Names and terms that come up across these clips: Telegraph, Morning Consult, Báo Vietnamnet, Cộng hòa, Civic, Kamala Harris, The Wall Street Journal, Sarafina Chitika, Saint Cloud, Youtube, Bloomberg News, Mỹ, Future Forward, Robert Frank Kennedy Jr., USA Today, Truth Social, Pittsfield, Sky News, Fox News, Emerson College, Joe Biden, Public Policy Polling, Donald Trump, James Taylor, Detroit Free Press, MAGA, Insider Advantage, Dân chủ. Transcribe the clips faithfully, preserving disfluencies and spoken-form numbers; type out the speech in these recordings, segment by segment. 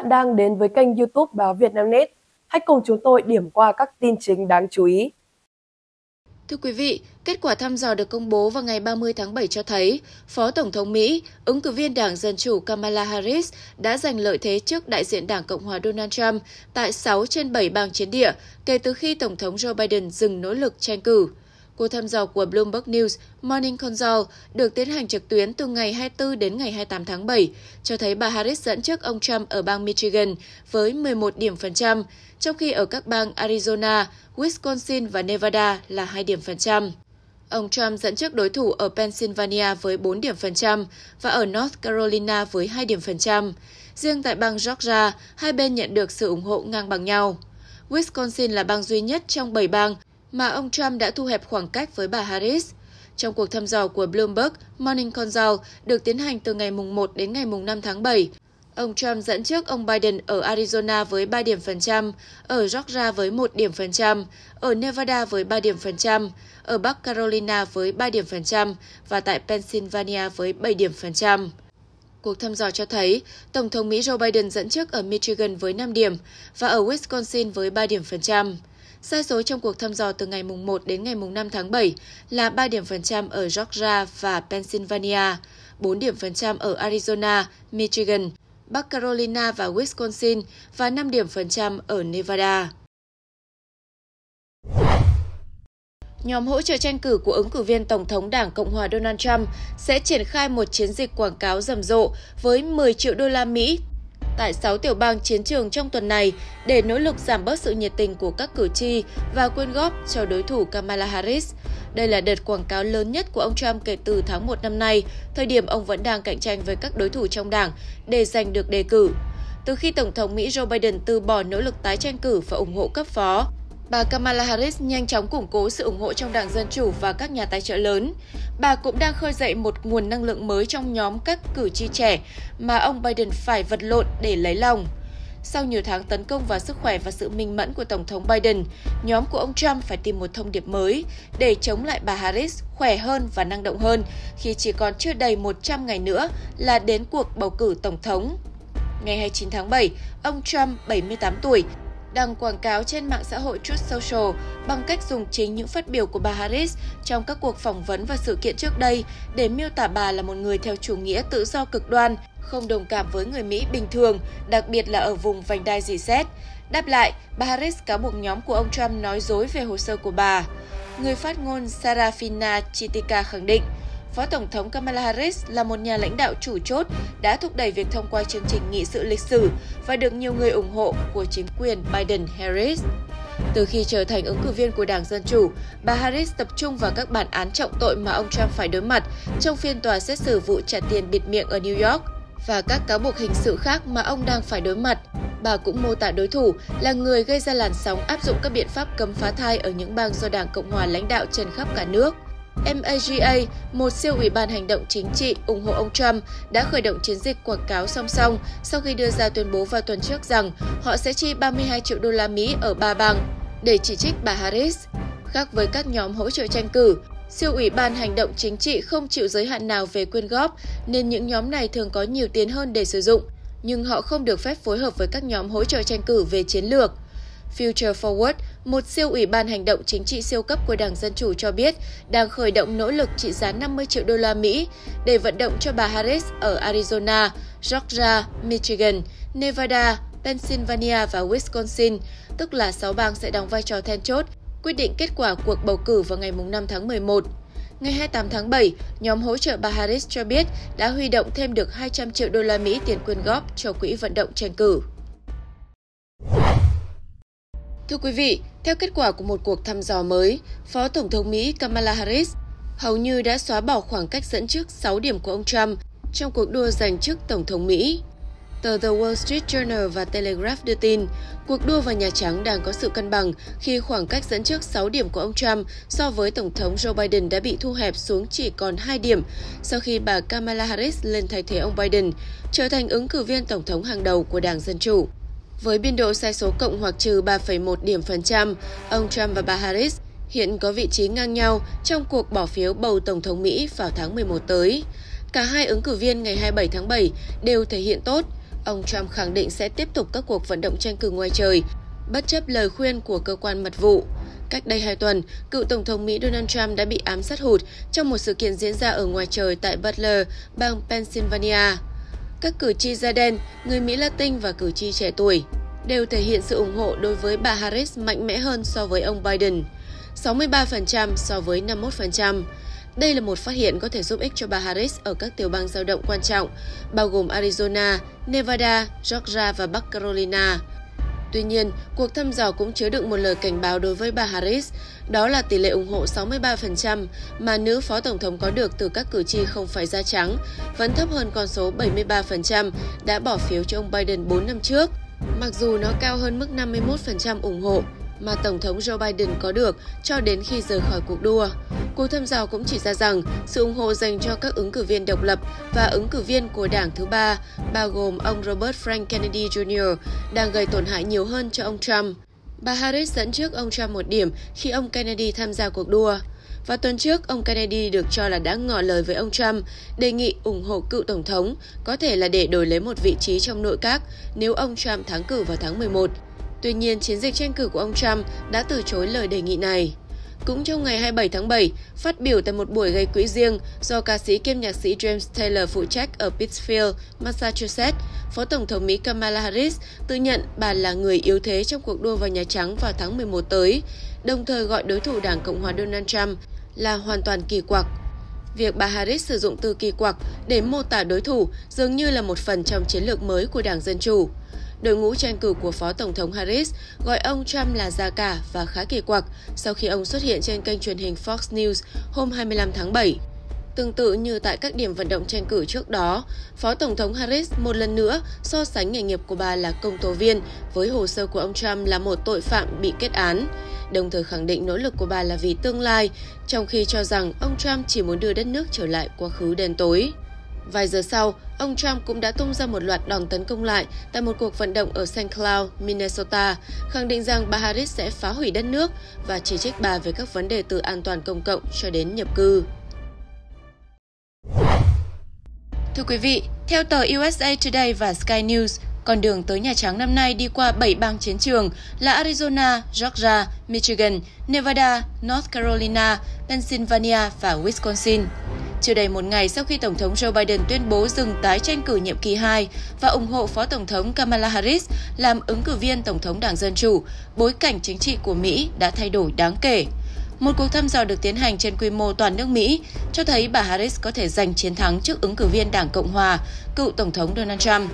bạn đang đến với kênh YouTube Báo Vietnamnet. Hãy cùng chúng tôi điểm qua các tin chính đáng chú ý. Thưa quý vị, kết quả thăm dò được công bố vào ngày ba mươi tháng bảy cho thấy Phó Tổng thống Mỹ, ứng cử viên Đảng Dân Chủ Kamala Harris đã giành lợi thế trước đại diện Đảng Cộng hòa Donald Trump tại sáu trên bảy bang chiến địa kể từ khi Tổng thống Joe Biden dừng nỗ lực tranh cử. Cuộc thăm dò của Bloomberg News Morning Consult được tiến hành trực tuyến từ ngày hai mươi tư đến ngày hai mươi tám tháng bảy, cho thấy bà Harris dẫn trước ông Trump ở bang Michigan với mười một điểm phần trăm, trong khi ở các bang Arizona, Wisconsin và Nevada là hai điểm phần trăm. Ông Trump dẫn trước đối thủ ở Pennsylvania với bốn điểm phần trăm và ở North Carolina với hai điểm phần trăm. Riêng tại bang Georgia, hai bên nhận được sự ủng hộ ngang bằng nhau. Wisconsin là bang duy nhất trong bảy bang mà ông Trump đã thu hẹp khoảng cách với bà Harris. Trong cuộc thăm dò của Bloomberg, Morning Consult được tiến hành từ ngày mùng một đến ngày mùng năm tháng bảy. Ông Trump dẫn trước ông Biden ở Arizona với ba điểm phần trăm, ở Georgia với một điểm phần trăm, ở Nevada với ba điểm phần trăm, ở Bắc Carolina với ba điểm phần trăm và tại Pennsylvania với bảy điểm phần trăm. Cuộc thăm dò cho thấy Tổng thống Mỹ Joe Biden dẫn trước ở Michigan với năm điểm và ở Wisconsin với ba điểm phần trăm. Sai số trong cuộc thăm dò từ ngày mùng một đến ngày mùng năm tháng bảy là ba điểm phần trăm ở Georgia và Pennsylvania, bốn điểm phần trăm ở Arizona, Michigan, Bắc Carolina và Wisconsin và năm điểm phần trăm ở Nevada. Nhóm hỗ trợ tranh cử của ứng cử viên Tổng thống Đảng Cộng hòa Donald Trump sẽ triển khai một chiến dịch quảng cáo rầm rộ với mười triệu đô la Mỹ tại sáu tiểu bang chiến trường trong tuần này để nỗ lực giảm bớt sự nhiệt tình của các cử tri và quyên góp cho đối thủ Kamala Harris. Đây là đợt quảng cáo lớn nhất của ông Trump kể từ tháng một năm nay, thời điểm ông vẫn đang cạnh tranh với các đối thủ trong đảng để giành được đề cử. Từ khi Tổng thống Mỹ Joe Biden từ bỏ nỗ lực tái tranh cử và ủng hộ cấp phó, bà Kamala Harris nhanh chóng củng cố sự ủng hộ trong Đảng Dân Chủ và các nhà tài trợ lớn. Bà cũng đang khơi dậy một nguồn năng lượng mới trong nhóm các cử tri trẻ mà ông Biden phải vật lộn để lấy lòng. Sau nhiều tháng tấn công vào sức khỏe và sự minh mẫn của Tổng thống Biden, nhóm của ông Trump phải tìm một thông điệp mới để chống lại bà Harris khỏe hơn và năng động hơn khi chỉ còn chưa đầy một trăm ngày nữa là đến cuộc bầu cử Tổng thống. Ngày hai mươi chín tháng bảy, ông Trump, bảy mươi tám tuổi, đăng quảng cáo trên mạng xã hội Truth Social bằng cách dùng chính những phát biểu của bà Harris trong các cuộc phỏng vấn và sự kiện trước đây để miêu tả bà là một người theo chủ nghĩa tự do cực đoan, không đồng cảm với người Mỹ bình thường, đặc biệt là ở vùng vành đai rỉ sét. Đáp lại, bà Harris cáo buộc nhóm của ông Trump nói dối về hồ sơ của bà. Người phát ngôn Sarafina Chitika khẳng định, Phó Tổng thống Kamala Harris là một nhà lãnh đạo chủ chốt đã thúc đẩy việc thông qua chương trình nghị sự lịch sử và được nhiều người ủng hộ của chính quyền Biden-Harris. Từ khi trở thành ứng cử viên của Đảng Dân Chủ, bà Harris tập trung vào các bản án trọng tội mà ông Trump phải đối mặt trong phiên tòa xét xử vụ trả tiền bịt miệng ở New York và các cáo buộc hình sự khác mà ông đang phải đối mặt. Bà cũng mô tả đối thủ là người gây ra làn sóng áp dụng các biện pháp cấm phá thai ở những bang do Đảng Cộng hòa lãnh đạo trên khắp cả nước. MAGA, một siêu ủy ban hành động chính trị ủng hộ ông Trump, đã khởi động chiến dịch quảng cáo song song sau khi đưa ra tuyên bố vào tuần trước rằng họ sẽ chi ba mươi hai triệu đô la Mỹ ở ba bang để chỉ trích bà Harris. Khác với các nhóm hỗ trợ tranh cử, siêu ủy ban hành động chính trị không chịu giới hạn nào về quyên góp nên những nhóm này thường có nhiều tiền hơn để sử dụng, nhưng họ không được phép phối hợp với các nhóm hỗ trợ tranh cử về chiến lược. Future Forward, một siêu ủy ban hành động chính trị siêu cấp của Đảng Dân Chủ cho biết đang khởi động nỗ lực trị giá năm mươi triệu đô la Mỹ để vận động cho bà Harris ở Arizona, Georgia, Michigan, Nevada, Pennsylvania và Wisconsin, tức là sáu bang sẽ đóng vai trò then chốt quyết định kết quả cuộc bầu cử vào ngày mùng năm tháng mười một. Ngày hai mươi tám tháng bảy, nhóm hỗ trợ bà Harris cho biết đã huy động thêm được hai trăm triệu đô la Mỹ tiền quyên góp cho quỹ vận động tranh cử. Thưa quý vị, theo kết quả của một cuộc thăm dò mới, Phó Tổng thống Mỹ Kamala Harris hầu như đã xóa bỏ khoảng cách dẫn trước sáu điểm của ông Trump trong cuộc đua giành chức Tổng thống Mỹ. Tờ The Wall Street Journal và Telegraph đưa tin, cuộc đua vào Nhà Trắng đang có sự cân bằng khi khoảng cách dẫn trước sáu điểm của ông Trump so với Tổng thống Joe Biden đã bị thu hẹp xuống chỉ còn hai điểm sau khi bà Kamala Harris lên thay thế ông Biden, trở thành ứng cử viên Tổng thống hàng đầu của Đảng Dân Chủ. Với biên độ sai số cộng hoặc trừ ba phẩy một điểm phần trăm, ông Trump và bà Harris hiện có vị trí ngang nhau trong cuộc bỏ phiếu bầu Tổng thống Mỹ vào tháng mười một tới. Cả hai ứng cử viên ngày hai mươi bảy tháng bảy đều thể hiện tốt. Ông Trump khẳng định sẽ tiếp tục các cuộc vận động tranh cử ngoài trời, bất chấp lời khuyên của cơ quan mật vụ. Cách đây hai tuần, cựu Tổng thống Mỹ Donald Trump đã bị ám sát hụt trong một sự kiện diễn ra ở ngoài trời tại Butler, bang Pennsylvania. Các cử tri da đen, người Mỹ Latin và cử tri trẻ tuổi đều thể hiện sự ủng hộ đối với bà Harris mạnh mẽ hơn so với ông Biden, sáu mươi ba phần trăm so với năm mươi mốt phần trăm. Đây là một phát hiện có thể giúp ích cho bà Harris ở các tiểu bang dao động quan trọng, bao gồm Arizona, Nevada, Georgia và Bắc Carolina. Tuy nhiên, cuộc thăm dò cũng chứa đựng một lời cảnh báo đối với bà Harris, đó là tỷ lệ ủng hộ sáu mươi ba phần trăm mà nữ phó tổng thống có được từ các cử tri không phải da trắng, vẫn thấp hơn con số bảy mươi ba phần trăm đã bỏ phiếu cho ông Biden bốn năm trước, mặc dù nó cao hơn mức năm mươi mốt phần trăm ủng hộ mà Tổng thống Joe Biden có được cho đến khi rời khỏi cuộc đua. Cuộc thăm dò cũng chỉ ra rằng sự ủng hộ dành cho các ứng cử viên độc lập và ứng cử viên của đảng thứ ba, bao gồm ông Robert Frank Kennedy Junior, đang gây tổn hại nhiều hơn cho ông Trump. Bà Harris dẫn trước ông Trump một điểm khi ông Kennedy tham gia cuộc đua. Và tuần trước, ông Kennedy được cho là đã ngỏ lời với ông Trump, đề nghị ủng hộ cựu Tổng thống, có thể là để đổi lấy một vị trí trong nội các nếu ông Trump thắng cử vào tháng mười một. Tuy nhiên, chiến dịch tranh cử của ông Trump đã từ chối lời đề nghị này. Cũng trong ngày hai mươi bảy tháng bảy, phát biểu tại một buổi gây quỹ riêng do ca sĩ kiêm nhạc sĩ James Taylor phụ trách ở Pittsfield, Massachusetts, Phó Tổng thống Mỹ Kamala Harris tự nhận bà là người yếu thế trong cuộc đua vào Nhà Trắng vào tháng mười một tới, đồng thời gọi đối thủ Đảng Cộng hòa Donald Trump là hoàn toàn kỳ quặc. Việc bà Harris sử dụng từ kỳ quặc để mô tả đối thủ dường như là một phần trong chiến lược mới của Đảng Dân Chủ. Đội ngũ tranh cử của Phó Tổng thống Harris gọi ông Trump là già cả và khá kỳ quặc sau khi ông xuất hiện trên kênh truyền hình Fox News hôm hai mươi lăm tháng bảy. Tương tự như tại các điểm vận động tranh cử trước đó, Phó Tổng thống Harris một lần nữa so sánh nghề nghiệp của bà là công tố viên với hồ sơ của ông Trump là một tội phạm bị kết án, đồng thời khẳng định nỗ lực của bà là vì tương lai, trong khi cho rằng ông Trump chỉ muốn đưa đất nước trở lại quá khứ đen tối. Vài giờ sau, ông Trump cũng đã tung ra một loạt đòn tấn công lại tại một cuộc vận động ở Saint Cloud, Minnesota, khẳng định rằng bà Harris sẽ phá hủy đất nước và chỉ trích bà về các vấn đề từ an toàn công cộng cho đến nhập cư. Thưa quý vị, theo tờ u ét a Today và Sky News, con đường tới Nhà Trắng năm nay đi qua bảy bang chiến trường là Arizona, Georgia, Michigan, Nevada, North Carolina, Pennsylvania và Wisconsin. Chưa đầy một ngày sau khi Tổng thống Joe Biden tuyên bố dừng tái tranh cử nhiệm kỳ hai và ủng hộ Phó Tổng thống Kamala Harris làm ứng cử viên Tổng thống Đảng Dân Chủ, bối cảnh chính trị của Mỹ đã thay đổi đáng kể. Một cuộc thăm dò được tiến hành trên quy mô toàn nước Mỹ cho thấy bà Harris có thể giành chiến thắng trước ứng cử viên Đảng Cộng hòa, cựu Tổng thống Donald Trump.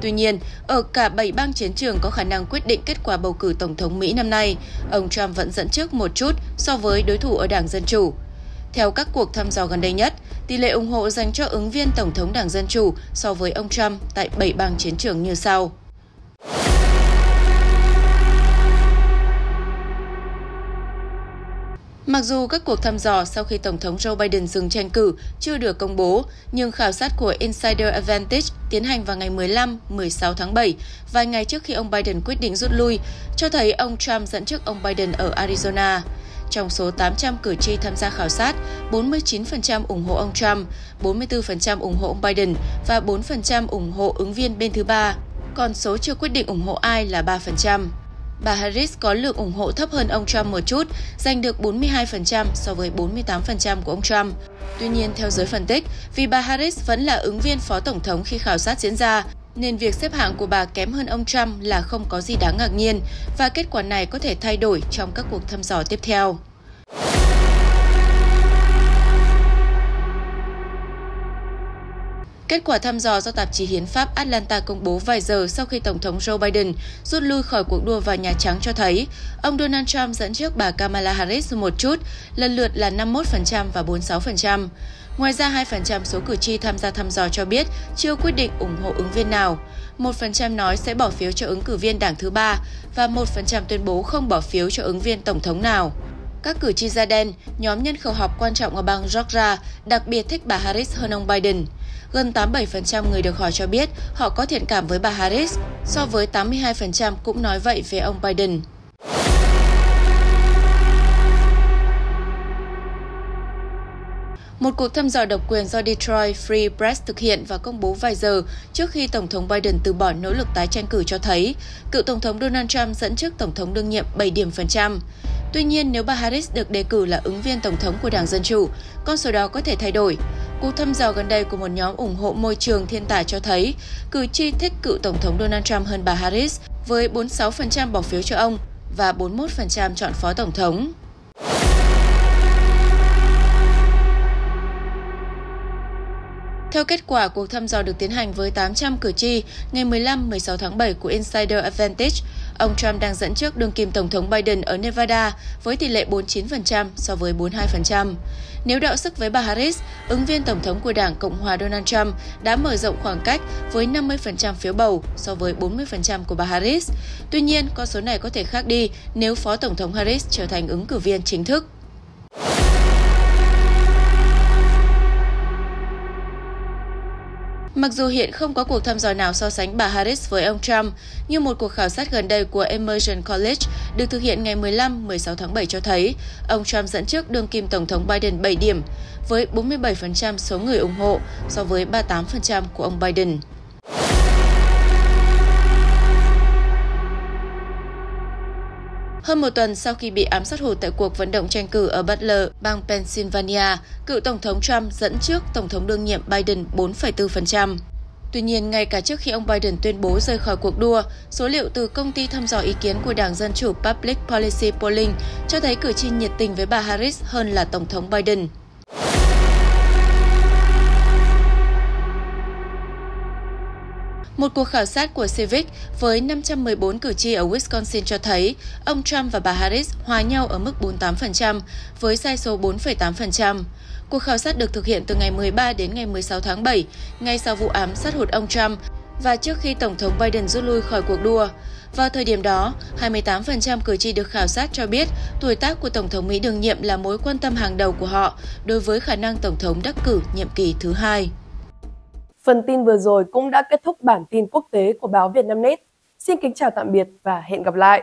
Tuy nhiên, ở cả bảy bang chiến trường có khả năng quyết định kết quả bầu cử Tổng thống Mỹ năm nay, ông Trump vẫn dẫn trước một chút so với đối thủ ở Đảng Dân Chủ. Theo các cuộc thăm dò gần đây nhất, tỷ lệ ủng hộ dành cho ứng viên Tổng thống Đảng Dân Chủ so với ông Trump tại bảy bang chiến trường như sau. Mặc dù các cuộc thăm dò sau khi Tổng thống Joe Biden dừng tranh cử chưa được công bố, nhưng khảo sát của Insider Advantage tiến hành vào ngày mười lăm, mười sáu tháng bảy, vài ngày trước khi ông Biden quyết định rút lui, cho thấy ông Trump dẫn trước ông Biden ở Arizona. Trong số tám trăm cử tri tham gia khảo sát, bốn mươi chín phần trăm ủng hộ ông Trump, bốn mươi tư phần trăm ủng hộ ông Biden và bốn phần trăm ủng hộ ứng viên bên thứ ba. Còn số chưa quyết định ủng hộ ai là ba phần trăm. Bà Harris có lượng ủng hộ thấp hơn ông Trump một chút, giành được bốn mươi hai phần trăm so với bốn mươi tám phần trăm của ông Trump. Tuy nhiên, theo giới phân tích, vì bà Harris vẫn là ứng viên Phó Tổng thống khi khảo sát diễn ra, nên việc xếp hạng của bà kém hơn ông Trump là không có gì đáng ngạc nhiên và kết quả này có thể thay đổi trong các cuộc thăm dò tiếp theo. Kết quả thăm dò do tạp chí Hiến pháp Atlanta công bố vài giờ sau khi Tổng thống Joe Biden rút lui khỏi cuộc đua vào Nhà Trắng cho thấy ông Donald Trump dẫn trước bà Kamala Harris một chút, lần lượt là năm mươi mốt phần trăm và bốn mươi sáu phần trăm. Ngoài ra, hai phần trăm số cử tri tham gia thăm dò cho biết chưa quyết định ủng hộ ứng viên nào, một phần trăm nói sẽ bỏ phiếu cho ứng cử viên đảng thứ ba và một phần trăm tuyên bố không bỏ phiếu cho ứng viên Tổng thống nào. Các cử tri da đen, nhóm nhân khẩu học quan trọng ở bang Georgia, đặc biệt thích bà Harris hơn ông Biden. Gần tám mươi bảy phần trăm người được hỏi cho biết họ có thiện cảm với bà Harris, so với tám mươi hai phần trăm cũng nói vậy về ông Biden. một cuộc thăm dò độc quyền do Detroit Free Press thực hiện và công bố vài giờ trước khi Tổng thống Biden từ bỏ nỗ lực tái tranh cử cho thấy cựu Tổng thống Donald Trump dẫn trước Tổng thống đương nhiệm bảy điểm phần trăm. Tuy nhiên, nếu bà Harris được đề cử là ứng viên Tổng thống của Đảng Dân Chủ, con số đó có thể thay đổi. Cuộc thăm dò gần đây của một nhóm ủng hộ môi trường thiên tài cho thấy cử tri thích cựu Tổng thống Donald Trump hơn bà Harris với bốn mươi sáu phần trăm bỏ phiếu cho ông và bốn mươi mốt phần trăm chọn Phó Tổng thống. Theo kết quả cuộc thăm dò được tiến hành với tám trăm cử tri ngày mười lăm mười sáu tháng bảy của Insider Advantage, ông Trump đang dẫn trước đương kim Tổng thống Biden ở Nevada với tỷ lệ bốn mươi chín phần trăm so với bốn mươi hai phần trăm. Nếu đọ sức với bà Harris, ứng viên Tổng thống của Đảng Cộng hòa Donald Trump đã mở rộng khoảng cách với năm mươi phần trăm phiếu bầu so với bốn mươi phần trăm của bà Harris. Tuy nhiên, con số này có thể khác đi nếu Phó Tổng thống Harris trở thành ứng cử viên chính thức. Mặc dù hiện không có cuộc thăm dò nào so sánh bà Harris với ông Trump, nhưng một cuộc khảo sát gần đây của Emerson College được thực hiện ngày mười lăm mười sáu tháng bảy cho thấy ông Trump dẫn trước đương kim Tổng thống Biden bảy điểm với bốn mươi bảy phần trăm số người ủng hộ so với ba mươi tám phần trăm của ông Biden. Hơn một tuần sau khi bị ám sát hụt tại cuộc vận động tranh cử ở Butler, bang Pennsylvania, cựu Tổng thống Trump dẫn trước Tổng thống đương nhiệm Biden bốn mươi tư phần trăm. Tuy nhiên, ngay cả trước khi ông Biden tuyên bố rời khỏi cuộc đua, số liệu từ công ty thăm dò ý kiến của Đảng Dân Chủ Public Policy Polling cho thấy cử tri nhiệt tình với bà Harris hơn là Tổng thống Biden. Một cuộc khảo sát của Civic với năm trăm mười bốn cử tri ở Wisconsin cho thấy ông Trump và bà Harris hòa nhau ở mức bốn mươi tám phần trăm với sai số bốn mươi tám phần trăm. Cuộc khảo sát được thực hiện từ ngày mười ba đến ngày mười sáu tháng bảy, ngay sau vụ ám sát hụt ông Trump và trước khi Tổng thống Biden rút lui khỏi cuộc đua. Vào thời điểm đó, hai mươi tám phần trăm cử tri được khảo sát cho biết tuổi tác của Tổng thống Mỹ đương nhiệm là mối quan tâm hàng đầu của họ đối với khả năng Tổng thống đắc cử nhiệm kỳ thứ hai. Phần tin vừa rồi cũng đã kết thúc bản tin quốc tế của báo Vietnamnet. Xin kính chào tạm biệt và hẹn gặp lại!